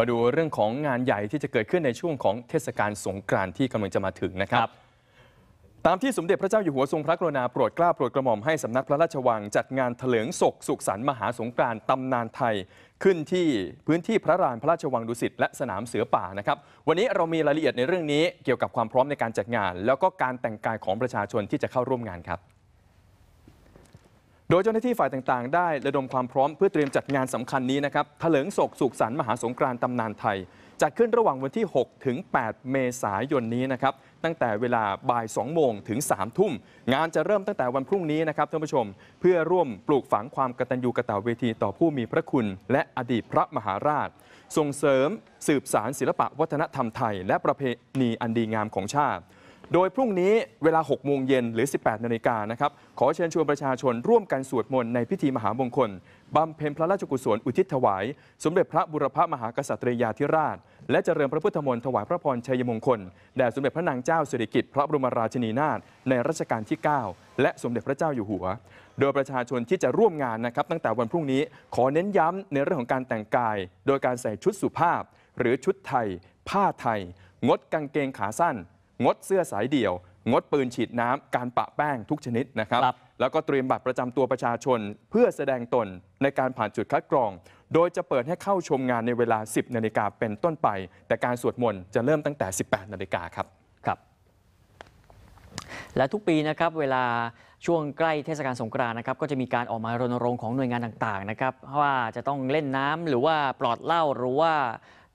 มาดูเรื่องของงานใหญ่ที่จะเกิดขึ้นในช่วงของเทศกาลสงกรานต์ที่กำลังจะมาถึงนะครับตามที่สมเด็จพระเจ้าอยู่หัวทรงพระกรุณาโปรดเกล้าโปรดกระหม่อมให้สำนักพระราชวังจัดงานเถลิงศกสุขสันต์มหาสงกรานต์ตำนานไทยขึ้นที่พื้นที่พระลานพระราชวังดุสิตและสนามเสือป่านะครับวันนี้เรามีรายละเอียดในเรื่องนี้เกี่ยวกับความพร้อมในการจัดงานแล้วก็การแต่งกายของประชาชนที่จะเข้าร่วมงานครับโดยเจ้าหน้าที่ฝ่ายต่างๆได้ระดมความพร้อมเพื่อเตรียมจัดงานสำคัญนี้นะครับเถลิงศกสุขสันต์มหาสงกรานต์ตำนานไทยจัดขึ้นระหว่างวันที่6ถึง8เมษายนนี้นะครับตั้งแต่เวลาบ่าย2โมงถึง3ทุ่มงานจะเริ่มตั้งแต่วันพรุ่งนี้นะครับท่านผู้ชมเพื่อร่วมปลูกฝังความกตัญญูกตเวทีต่อผู้มีพระคุณและอดีตพระมหาราชส่งเสริมสืบสานศิลปะวัฒนธรรมไทยและประเพณีอันดีงามของชาติโดยพรุ่งนี้เวลา 6 โมงเย็นหรือ 18 นาฬิกานะครับขอเชิญชวนประชาชนร่วมกันสวดมนต์ในพิธีมหามงคลบำเพ็ญพระราชกุศลอุทิศถวายสมเด็จพระบุรพมหากษัตริยาธิราชและเจริญพระพุทธมนต์ถวายพระพรชัยมงคลแด่สมเด็จพระนางเจ้าสิริกิติ์พระบรมราชินีนาถในรัชกาลที่ 9 และสมเด็จพระเจ้าอยู่หัวโดยประชาชนที่จะร่วมงานนะครับตั้งแต่วันพรุ่งนี้ขอเน้นย้ำในเรื่องของการแต่งกายโดยการใส่ชุดสุภาพหรือชุดไทยผ้าไทยงดกางเกงขาสั้นงดเสื้อสายเดี่ยวงดปืนฉีดน้ำการปะแป้งทุกชนิดนะครับแล้วก็เตรียมบัตรประจำตัวประชาชนเพื่อแสดงตนในการผ่านจุดคัดกรองโดยจะเปิดให้เข้าชมงานในเวลา 10 นาฬิกาเป็นต้นไปแต่การสวดมนต์จะเริ่มตั้งแต่ 18 นาฬิกาครับและทุกปีนะครับเวลาช่วงใกล้เทศกาลสงกรานต์นะครับก็จะมีการออกมารณรงค์ของหน่วยงานต่างๆนะครับว่าจะต้องเล่นน้ำหรือว่าปลอดเหล้าหรือว่า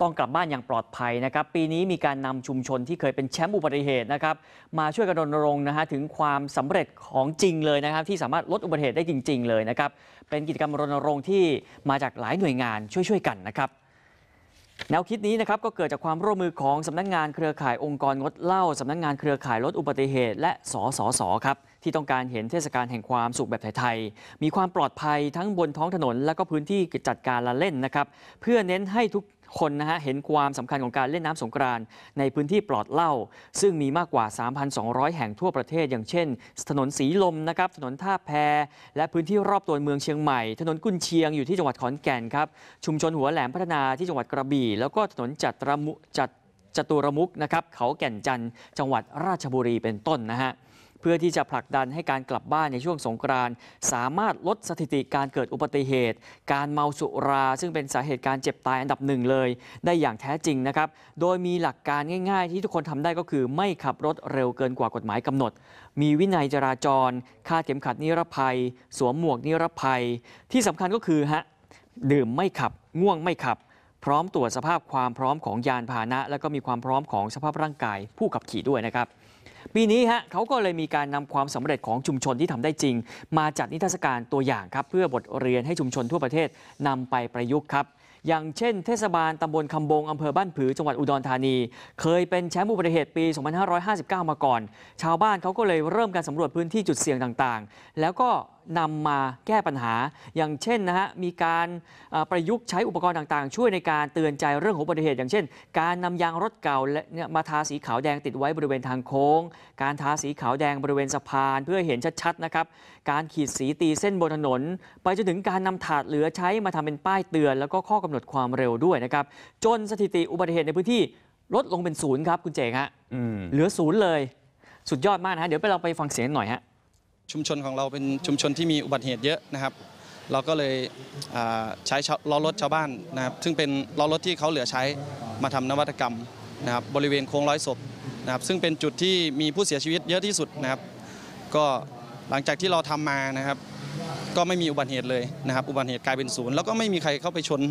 ต้องกลับบ้านอย่างปลอดภัยนะครับปีนี้มีการนำชุมชนที่เคยเป็นแชมป์อุบัติเหตุนะครับมาช่วยกันรณรงค์นะฮะถึงความสำเร็จของจริงเลยนะครับที่สามารถลดอุบัติเหตุได้จริงๆเลยนะครับเป็นกิจกรรมรณรงค์ที่มาจากหลายหน่วยงานช่วยกันนะครับแนวคิดนี้นะครับก็เกิดจากความร่วมมือของสำนักงานเครือข่ายองค์กรงดเหล้าสำนักงานเครือข่ายลดอุบัติเหตุและสสส.ครับที่ต้องการเห็นเทศกาลแห่งความสุขแบบไทยๆมีความปลอดภัยทั้งบนท้องถนนและก็พื้นที่จัดการละเล่นนะครับเพื่อเน้นให้ทุกคนนะฮะเห็นความสำคัญของการเล่นน้ำสงกรานต์ในพื้นที่ปลอดเหล้าซึ่งมีมากกว่า 3,200 แห่งทั่วประเทศอย่างเช่นถนนสีลมนะครับถนนท่าแพและพื้นที่รอบตัวเมืองเชียงใหม่ถนนกุนเชียงอยู่ที่จังหวัดขอนแก่นครับชุมชนหัวแหลมพัฒนาที่จังหวัดกระบี่แล้วก็ถนนจัตุรมุขนะครับเขาแก่นจันทร์จังหวัดราชบุรีเป็นต้นนะฮะเพื่อที่จะผลักดันให้การกลับบ้านในช่วงสงกรานต์สามารถลดสถิติการเกิดอุบัติเหตุการเมาสุราซึ่งเป็นสาเหตุการเจ็บตายอันดับหนึ่งเลยได้อย่างแท้จริงนะครับโดยมีหลักการง่ายๆที่ทุกคนทำได้ก็คือไม่ขับรถเร็วเกินกว่ากฎหมายกำหนดมีวินัยจราจรคาดเข็มขัดนิรภัยสวมหมวกนิรภัยที่สำคัญก็คือดื่มไม่ขับง่วงไม่ขับพร้อมตรวจสภาพความพร้อมของยานพาหนะและก็มีความพร้อมของสภาพร่างกายผู้ขับขี่ด้วยนะครับปีนี้เขาก็เลยมีการนำความสำเร็จของชุมชนที่ทำได้จริงมาจัดนิทรรศการตัวอย่างครับเพื่อบทเรียนให้ชุมชนทั่วประเทศนำไปประยุกต์ครับอย่างเช่นเทศบาลตำบลคำบงอำเภอบ้านผือจังหวัดอุดรธานีเคยเป็นแชมป์อุบัติเหตุปี 2559 มาก่อนชาวบ้านเขาก็เลยเริ่มการสำรวจพื้นที่จุดเสี่ยงต่างๆแล้วก็นำมาแก้ปัญหาอย่างเช่นมีการประยุกต์ใช้อุปกรณ์ต่างๆช่วยในการเตือนใจเรื่องของอุบัติเหตุอย่างเช่นการนำยางรถเก่ามาทาสีขาวแดงติดไว้บริเวณทางโค้งการทาสีขาวแดงบริเวณสะพานเพื่อเห็นชัดๆนะครับการขีดสีตีเส้นบนถนนไปจนถึงการนำถาดเหลือใช้มาทำเป็นป้ายเตือนแล้วก็ข้อกำหนดความเร็วด้วยนะครับจนสถิติอุบัติเหตุในพื้นที่ลดลงเป็นศูนย์ครับคุณเจงเหลือศูนย์เลยสุดยอดมากเดี๋ยวเราไปฟังเสียงหน่อยชุมชนของเราเป็นชุมชนที่มีอุบัติเหตุเยอะนะครับเราก็เลยใช้ล้อรถชาวบ้านนะครับซึ่งเป็นล้อรถที่เขาเหลือใช้มาทำนวัตกรรมนะครับบริเวณโค้งร้อยศพนะครับซึ่งเป็นจุดที่มีผู้เสียชีวิตเยอะที่สุดนะครับก็หลังจากที่เราทำมานะครับก็ไม่มีอุบัติเหตุเลยนะครับอุบัติเหตุกลายเป็นศูนย์แล้วก็ไม่มีใครเข้าไปชน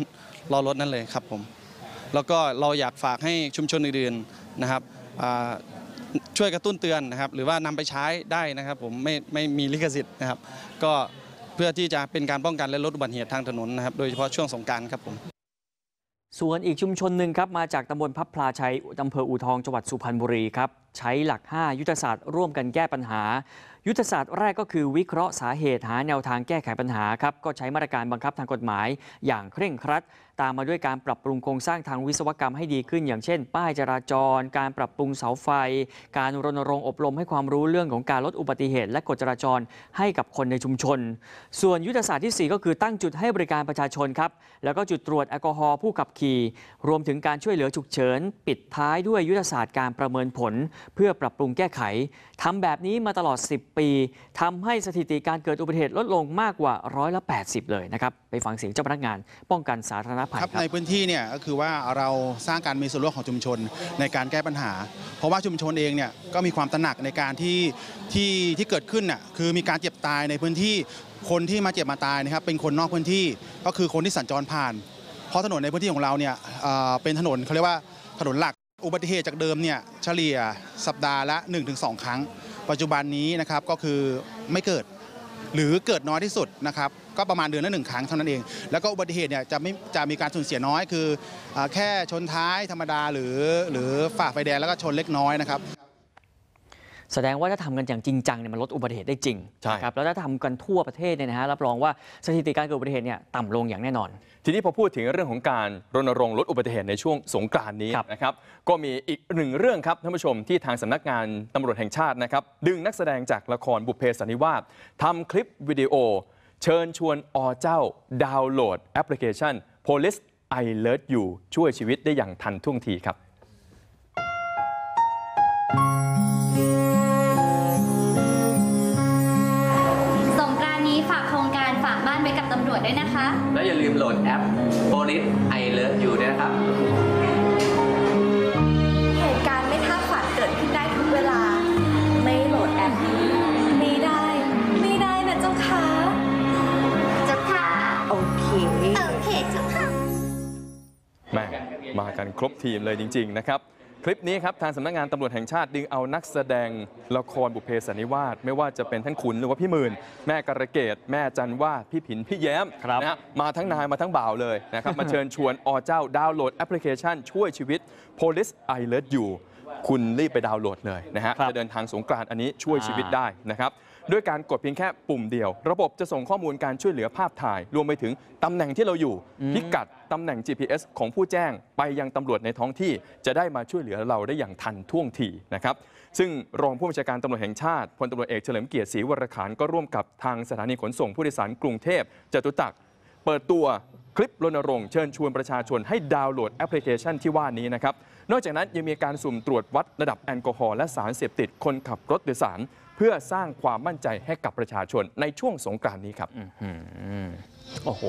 ล้อรถนั่นเลยครับผมแล้วก็เราอยากฝากให้ชุมชนอื่นๆนะครับช่วยกระตุ้นเตือนนะครับหรือว่านำไปใช้ได้นะครับผมไม่มีลิขสิทธิ์นะครับก็เพื่อที่จะเป็นการป้องกันและลดอุบัติเหตุทางถนนนะครับโดยเฉพาะช่วงสงกรานต์ครับผมส่วนอีกชุมชนหนึ่งครับมาจากตำบลพับพลาชัยอำเภออู่ทองจังหวัดสุพรรณบุรีครับ ใช้หลัก5ยุทธศาสตร์ร่วมกันแก้ปัญหายุทธศาสตร์แรกก็คือวิเคราะห์สาเหตุหาแนวทางแก้ไขปัญหาครับก็ใช้มาตรการบังคับทางกฎหมายอย่างเคร่งครัดตามมาด้วยการปรับปรุงโครงสร้างทางวิศวกรรมให้ดีขึ้นอย่างเช่นป้ายจราจรการปรับปรุงเสาไฟการรณรงค์อบรมให้ความรู้เรื่องของการลดอุบัติเหตุและกฎจราจรให้กับคนในชุมชนส่วนยุทธศาสตร์ที่4ก็คือตั้งจุดให้บริการประชาชนครับแล้วก็จุดตรวจแอลกอฮอล์ผู้ขับขี่รวมถึงการช่วยเหลือฉุกเฉินปิดท้ายด้วยยุทธศาสตร์การประเมินผลเพื่อปรับปรุงแก้ไขทำแบบนี้มาตลอด10ปีทำให้สถิติการเกิดอุบัติเหตุลดลงมากกว่า180%เลยนะครับไปฟังเสียงเจ้าพนักงานป้องกันสาธารณภัยครับในพื้นที่เนี่ยก็คือว่าเราสร้างการมีส่วนร่วมของชุมชนในการแก้ปัญหาเพราะว่าชุมชนเองเนี่ยก็มีความตระหนักในการที่เกิดขึ้นน่ะคือมีการเจ็บตายในพื้นที่คนที่มาเจ็บมาตายนะครับเป็นคนนอกพื้นที่ก็คือคนที่สัญจรผ่านเพราะถนนในพื้นที่ของเราเนี่ยเป็นถนนเขาเรียกว่าถนนหลักอุบัติเหตุจากเดิมเนี่ยเฉลี่ยสัปดาห์ละ 1-2 ครั้งปัจจุบันนี้นะครับก็คือไม่เกิดหรือเกิดน้อยที่สุดนะครับก็ประมาณเดือนละ1 ครั้งเท่านั้นเองแล้วก็อุบัติเหตุเนี่ยจะมีการสูญเสียน้อยคือแค่ชนท้ายธรรมดาหรือฝ่าไฟแดงแล้วก็ชนเล็กน้อยนะครับแสดงว่าถ้าทำกันอย่างจริงจังเนี่ยมันลดอุบัติเหตุได้จริงครับแล้วถ้าทำกันทั่วประเทศเนี่ยนะฮะรับรองว่าสถิติการเกิดอุบัติเหตุเนี่ยต่ำลงอย่างแน่นอนทีนี้พอพูดถึงเรื่องของการรณรงค์ลดอุบัติเหตุในช่วงสงกรานต์นี้นะครับก็มีอีกหนึ่งเรื่องครับท่านผู้ชมที่ทางสำนักงานตำรวจแห่งชาตินะครับดึงนักแสดงจากละครบุพเพสันนิวาสทำคลิปวิดีโอเชิญชวนอเจ้าดาวน์โหลดแอปพลิเคชัน Police I Love You ช่วยชีวิตได้อย่างทันท่วงทีครับด้วยนะคะและอย่าลืมโหลดแอป Police I Love You ด้วยนะครับเหตุการณ์ไม่คาดฝันเกิดขึ้นได้ทุกเวลาไม่โหลดแอปนี้ไม่ได้นะเจ้าค่ะเจ้าค่ะโอเคเจ้าค่ะแม่มากันครบทีมเลยจริงๆนะครับคลิปนี้ครับทางสำนักงานตำรวจแห่งชาติดึงเอานักแสดงละครบุพเพสันนิวาสไม่ว่าจะเป็นท่านขุนหรือว่าพี่หมื่นแม่กระเกตแม่จันวาดพี่ผินพี่แย้มนะมาทั้งนายมาทั้งบ่าวเลยนะครับ มาเชิญชวนอเจ้าดาวน์โหลดแอปพลิเคชันช่วยชีวิต Police I Love You คุณรีบไปดาวน์โหลดเลยนะฮะจะเดินทางสงกรานต์อันนี้ช่วยชีวิตได้นะครับด้วยการกดเพียงแค่ปุ่มเดียวระบบจะส่งข้อมูลการช่วยเหลือภาพถ่ายรวมไปถึงตำแหน่งที่เราอยู่พิกัดตำแหน่ง GPS ของผู้แจ้งไปยังตำรวจในท้องที่จะได้มาช่วยเหลือเราได้อย่างทันท่วงทีนะครับซึ่งรองผู้บัญชาการตำรวจแห่งชาติพลตำรวจเอกเฉลิมเกียรติศรีวรขานก็ร่วมกับทางสถานีขนส่งผู้โดยสารกรุงเทพจตุจักรเปิดตัวคลิปรณรงค์เชิญชวนประชาชนให้ดาวน์โหลดแอปพลิเคชันที่ว่านี้นะครับนอกจากนั้นยังมีการสุ่มตรวจวัดระดับแอลกอฮอล์และสารเสพติดคนขับรถโดยสารเพื่อสร้างความมั่นใจให้กับประชาชนในช่วงสงกรานต์นี้ครับโอ้โห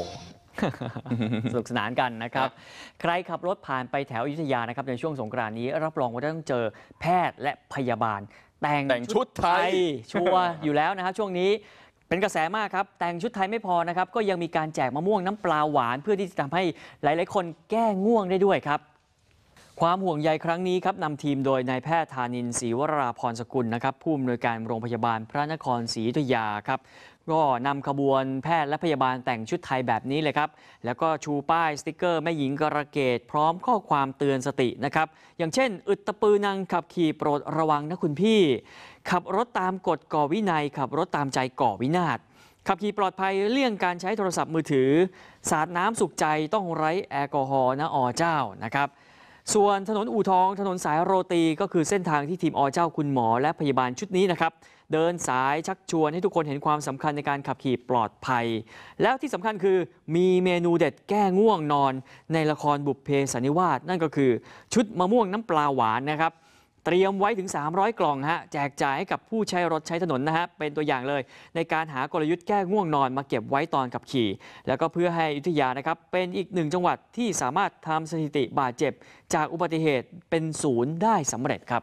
สนุกสนานกันนะครับใครขับรถผ่านไปแถวอยุธยานะครับในช่วงสงกรานต์นี้รับรองว่าต้องเจอแพทย์และพยาบาลแต่งชุดไทยชัวร์อยู่แล้วนะครับช่วงนี้เป็นกระแสมากครับแต่งชุดไทยไม่พอนะครับก็ยังมีการแจกมะม่วงน้ำปลาหวานเพื่อที่จะทำให้หลายๆคนแก้ง่วงได้ด้วยครับความห่วงใยครั้งนี้ครับนำทีมโดยนายแพทย์ธานินทร์ศรีวราพรสกุลนะครับผู้อำนวยการโรงพยาบาลพระนครศรีอยุธยาครับก็นำขบวนแพทย์และพยาบาลแต่งชุดไทยแบบนี้เลยครับแล้วก็ชูป้ายสติ๊กเกอร์แม่หญิงกระเกตพร้อมข้อความเตือนสตินะครับอย่างเช่นอึดตะปือนังขับขี่โปรดระวังนะคุณพี่ขับรถตามกฎก่อวินัยขับรถตามใจก่อวินาศขับขี่ปลอดภัยเลี่ยงการใช้โทรศัพท์มือถือสาดน้ำสุขใจต้องไร้แอลกอฮอล์นะอเจ้านะครับส่วนถนนอู่ทองถนนสายโรตีก็คือเส้นทางที่ทีมอเจ้าคุณหมอและพยาบาลชุดนี้นะครับเดินสายชักชวนให้ทุกคนเห็นความสำคัญในการขับขี่ปลอดภัยแล้วที่สำคัญคือมีเมนูเด็ดแก้ง่วงนอนในละครบุพเพสันนิวาสนั่นก็คือชุดมะม่วงน้ำปลาหวานนะครับเตรียมไว้ถึง300กล่องฮะแจกจ่ายให้กับผู้ใช้รถใช้ถนนนะฮะเป็นตัวอย่างเลยในการหากลยุทธ์แก้ง่วงนอนมาเก็บไว้ตอนขับขี่แล้วก็เพื่อให้อยุธยานะครับเป็นอีกหนึ่งจังหวัดที่สามารถทำสถิติบาดเจ็บจากอุบัติเหตุเป็น0ได้สำเร็จครับ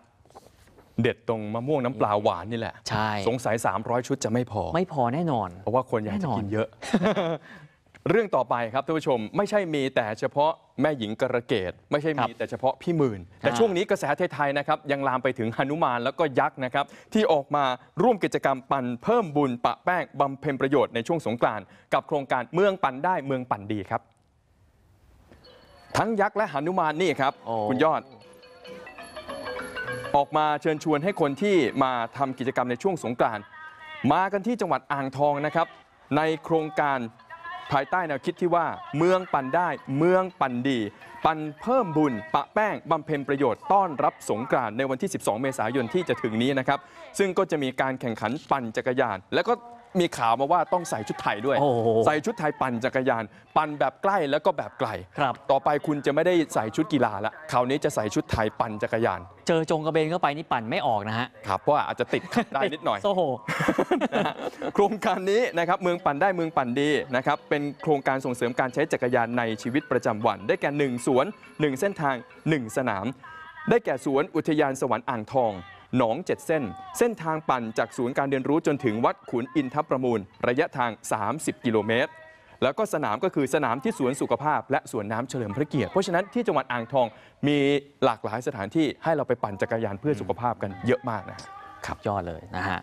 เด็ดตรงมะม่วงน้ำปลาหวานนี่แหละใช่สงสัย300ชุดจะไม่พอแน่นอนเพราะว่าคนอยากจะกินเยอะ เรื่องต่อไปครับท่านผู้ชมไม่ใช่มีแต่เฉพาะแม่หญิงกระเกตไม่ใช่มีแต่เฉพาะพี่หมื่นแต่ช่วงนี้กระแสไทยๆนะครับยังลามไปถึงหนุมานแล้วก็ยักษ์นะครับที่ออกมาร่วมกิจกรรมปั่นเพิ่มบุญปะแป้งบำเพ็ญประโยชน์ในช่วงสงกรานต์กับโครงการเมืองปั่นได้เมืองปั่นดีครับทั้งยักษ์และหนุมานนี่ครับคุณยอด ออกมาเชิญชวนให้คนที่มาทำกิจกรรมในช่วงสงกรานต์มากันที่จังหวัดอ่างทองนะครับในโครงการภายใต้แนวคิดที่ว่าเมืองปั่นได้เมืองปั่นดีปั่นเพิ่มบุญปะแป้งบำเพ็ญประโยชน์ต้อนรับสงกรานต์ในวันที่12เมษายนที่จะถึงนี้นะครับซึ่งก็จะมีการแข่งขันปั่นจักรยานแล้วก็มีข่าวมาว่าต้องใส่ชุดไทยด้วยใส่ชุดไทยปั่นจักรยานปั่นแบบใกล้แล้วก็แบบไกลต่อไปคุณจะไม่ได้ใส่ชุดกีฬาละคราวนี้จะใส่ชุดไทยปั่นจักรยานเจอจงกระเบนเข้าไปนี่ปั่นไม่ออกนะฮะครับเพราะอาจจะติดได้นิดหน่อยโอ้โหโครงการนี้นะครับเมืองปั่นได้เมืองปั่นดีนะครับเป็นโครงการส่งเสริมการใช้จักรยานในชีวิตประจำวันได้แก่1สวน1เส้นทาง1สนามได้แก่สวนอุทยานสวรรค์อ่างทองหนอง7เส้นทางปั่นจากศูนย์การเรียนรู้จนถึงวัดขุนอินทประมูลระยะทาง30กิโลเมตรแล้วก็สนามก็คือสนามที่สวนสุขภาพและสวนน้ำเฉลิมพระเกียรติเพราะฉะนั้นที่จังหวัดอ่างทองมีหลากหลายสถานที่ให้เราไปปั่นจักรยานเพื่อสุขภาพกันเยอะมากนะครับยอดเลยนะฮะ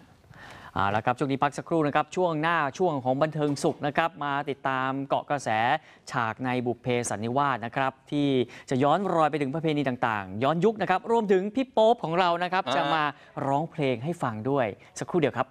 แล้วครับช่วงนี้พักสักครู่นะครับช่วงหน้าช่วงของบันเทิงสุขนะครับมาติดตามเกาะกระแสฉากในบุพเพสันนิวาสนะครับที่จะย้อนรอยไปถึงประเพณีต่างๆย้อนยุคนะครับรวมถึงพี่โป๊ปของเรานะครับจะมาร้องเพลงให้ฟังด้วยสักครู่เดียวครับ